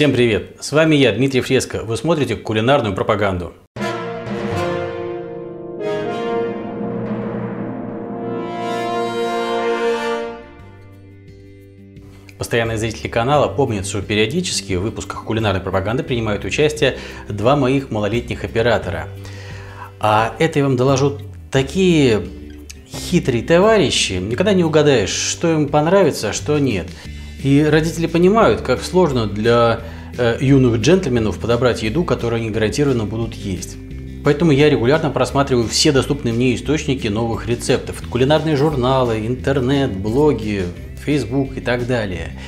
Всем привет! С вами я, Дмитрий Фреско. Вы смотрите «Кулинарную пропаганду». Постоянные зрители канала помнят, что периодически в выпусках «Кулинарной пропаганды» принимают участие два моих малолетних оператора. А это я вам доложу такие хитрые товарищи, никогда не угадаешь, что им понравится, а что нет. И родители понимают, как сложно для юных джентльменов подобрать еду, которую они гарантированно будут есть. Поэтому я регулярно просматриваю все доступные мне источники новых рецептов. Кулинарные журналы, интернет, блоги, Facebook и так далее.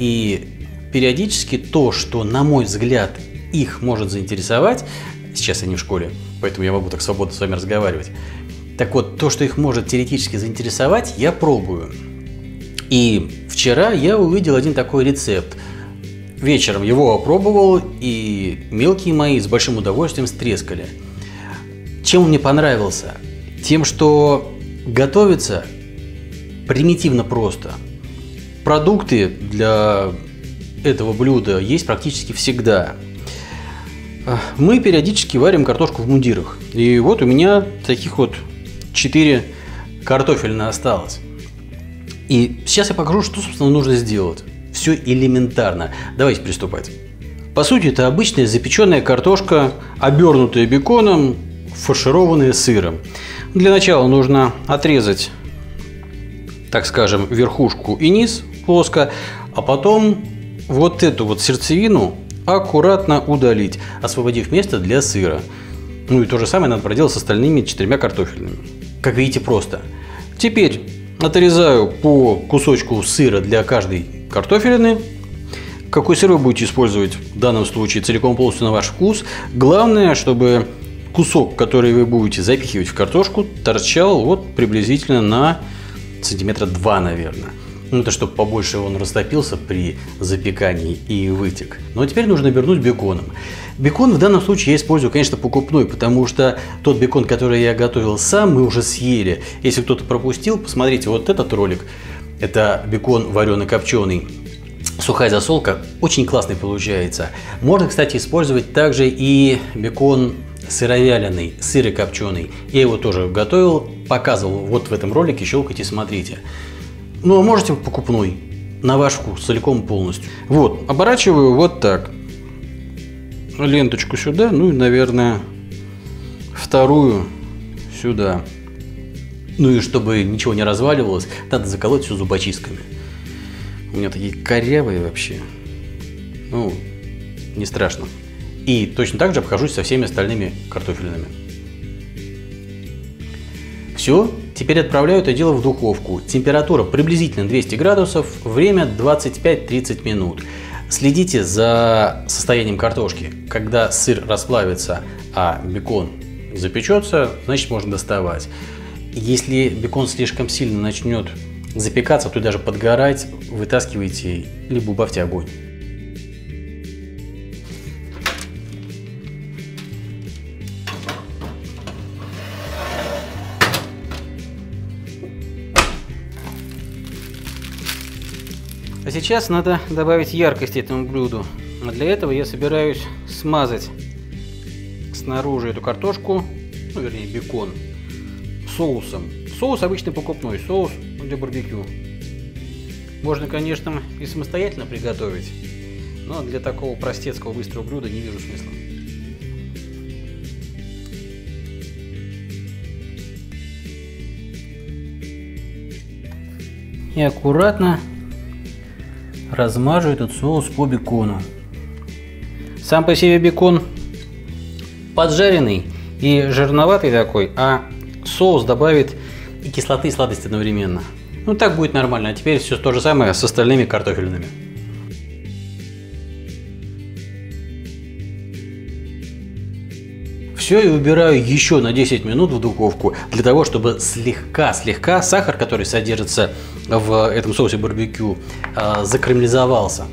И периодически то, что, на мой взгляд, их может заинтересовать, сейчас они в школе, поэтому я могу так свободно с вами разговаривать. Так вот, то, что их может теоретически заинтересовать, я пробую. И вчера я увидел один такой рецепт. Вечером его опробовал, и мелкие мои с большим удовольствием стрескали. Чем он мне понравился? Тем, что готовится примитивно просто. Продукты для этого блюда есть практически всегда. Мы периодически варим картошку в мундирах. И вот у меня таких вот 4 картофельных осталось. И сейчас я покажу, что, собственно, нужно сделать. Все элементарно. Давайте приступать. По сути, это обычная запеченная картошка, обернутая беконом, фаршированная сыром. Для начала нужно отрезать, так скажем, верхушку и низ плоско, а потом вот эту вот сердцевину аккуратно удалить, освободив место для сыра. Ну и то же самое надо проделать с остальными 4 картофельными. Как видите, просто. Теперь отрезаю по кусочку сыра для каждой картофелины. Какой сыр вы будете использовать в данном случае, целиком полностью на ваш вкус. Главное, чтобы кусок, который вы будете запихивать в картошку, торчал вот приблизительно на сантиметра 2, наверное. Ну, это чтобы побольше он растопился при запекании и вытек. Ну, а теперь нужно обернуть беконом. Бекон в данном случае я использую, конечно, покупной, потому что тот бекон, который я готовил сам, мы уже съели. Если кто-то пропустил, посмотрите вот этот ролик. Это бекон вареный-копченый. Сухая засолка. Очень классный получается. Можно, кстати, использовать также и бекон сыровяленый, сырокопченый. Я его тоже готовил, показывал вот в этом ролике, щелкайте, смотрите. Ну, а можете покупной, на ваш вкус, целиком полностью. Вот, оборачиваю вот так. Ленточку сюда, ну и, наверное, вторую сюда. Ну и чтобы ничего не разваливалось, надо заколоть все зубочистками. У меня такие корявые вообще. Ну, не страшно. И точно так же обхожусь со всеми остальными картофельными. Все, теперь отправляю это дело в духовку. Температура приблизительно 200 градусов, время 25-30 минут. Следите за состоянием картошки. Когда сыр расплавится, а бекон запечется, значит, можно доставать. Если бекон слишком сильно начнет запекаться, то даже подгорать, вытаскивайте либо убавьте огонь. А сейчас надо добавить яркость этому блюду. А для этого я собираюсь смазать снаружи эту картошку, ну, вернее, бекон, соусом. Соус обычный покупной, соус для барбекю. Можно, конечно, и самостоятельно приготовить, но для такого простецкого быстрого блюда не вижу смысла. И аккуратно размажу этот соус по бекону. Сам по себе бекон поджаренный и жирноватый такой, а соус добавит и кислоты, и сладости одновременно. Ну, так будет нормально. А теперь все то же самое с остальными картофельными. Все, и убираю еще на 10 минут в духовку, для того, чтобы слегка сахар, который содержится в этом соусе барбекю, закарамелизовался.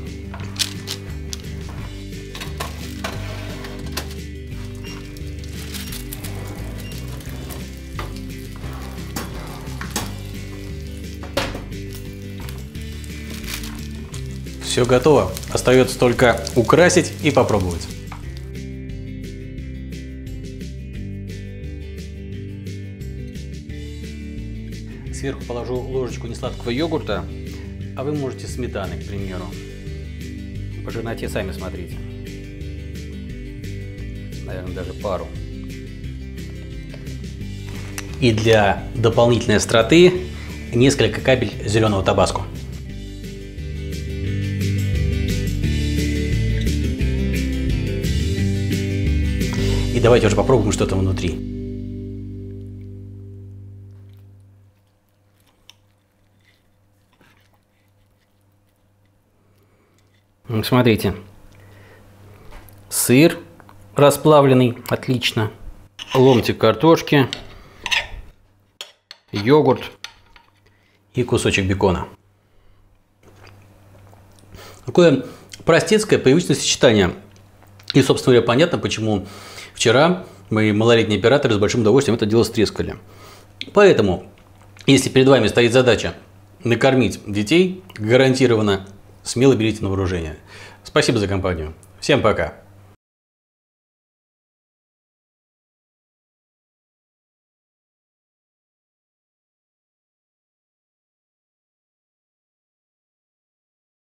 Все готово. Остается только украсить и попробовать. Сверху положу ложечку несладкого йогурта, а вы можете сметаны, к примеру. По жирноте сами смотрите. Наверное, даже пару. И для дополнительной остроты несколько капель зеленого табаско. И давайте уже попробуем, что там внутри. Смотрите, сыр расплавленный, отлично, ломтик картошки, йогурт и кусочек бекона. Такое простецкое привычное сочетание. И, собственно говоря, понятно, почему вчера мои малолетние операторы с большим удовольствием это дело стрескали. Поэтому, если перед вами стоит задача накормить детей гарантированно, смело берите на вооружение. Спасибо за компанию. Всем пока.